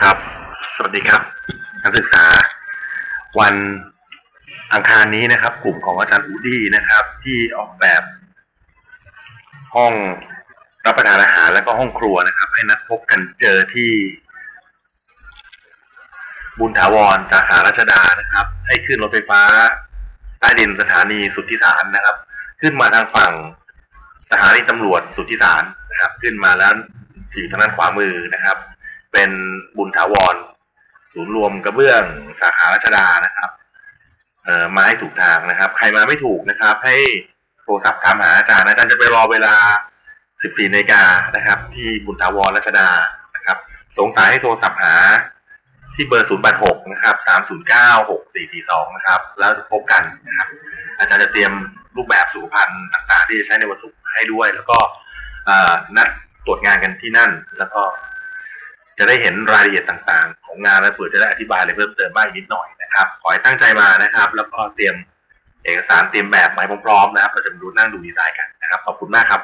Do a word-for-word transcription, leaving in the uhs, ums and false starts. ครับสวัสดีครับนักศึกษาวันอังคารนี้นะครับกลุ่มของอาจารย์อูดี้นะครับที่ออกแบบห้องรับประทานอาหารและก็ห้องครัวนะครับให้นัดพบกันเจอที่บุญถาวรสาขารัชดานะครับให้ขึ้นรถไฟฟ้าใต้ดินสถานีสุทธิสารนะครับขึ้นมาทางฝั่งสถานีตำรวจสุทธิสารนะครับขึ้นมาแล้วอยู่ทางด้านขวามือนะครับเป็นบุญถาวรศูนย์รวมกระเบื้องสาขารัชดานะครับเอ่อมาให้ถูกทางนะครับใครมาไม่ถูกนะครับให้โทรศัพท์ถามหาอาจารย์อาจารย์จะไปรอเวลาสิบสี่นาฬิกานะครับที่บุญถาวรรัชดานะครับสงสัยให้โทรศัพท์หาที่เบอร์ศูนย์ แปด หกนะครับสาม ศูนย์ เก้า หก สี่ สี่ สองนะครับแล้วพบกันนะครับอาจารย์จะเตรียมรูปแบบสุขภัณฑ์ต่างๆที่จะใช้ในวันศุกร์ให้ด้วยแล้วก็เอ่อนัดตรวจงานกันที่นั่นแล้วก็จะได้เห็นรายละเอียดต่างๆของงานและเผื่อจะได้อธิบายอะไรเพิ่มเติมบ้างนิดหน่อยนะครับขอให้ตั้งใจมานะครับแล้วก็เตรียมเอกสารเตรียมแบบมาพร้อมๆนะครับเราจะมาดูนั่งดูดีไซน์กันนะครับขอบคุณมากครับ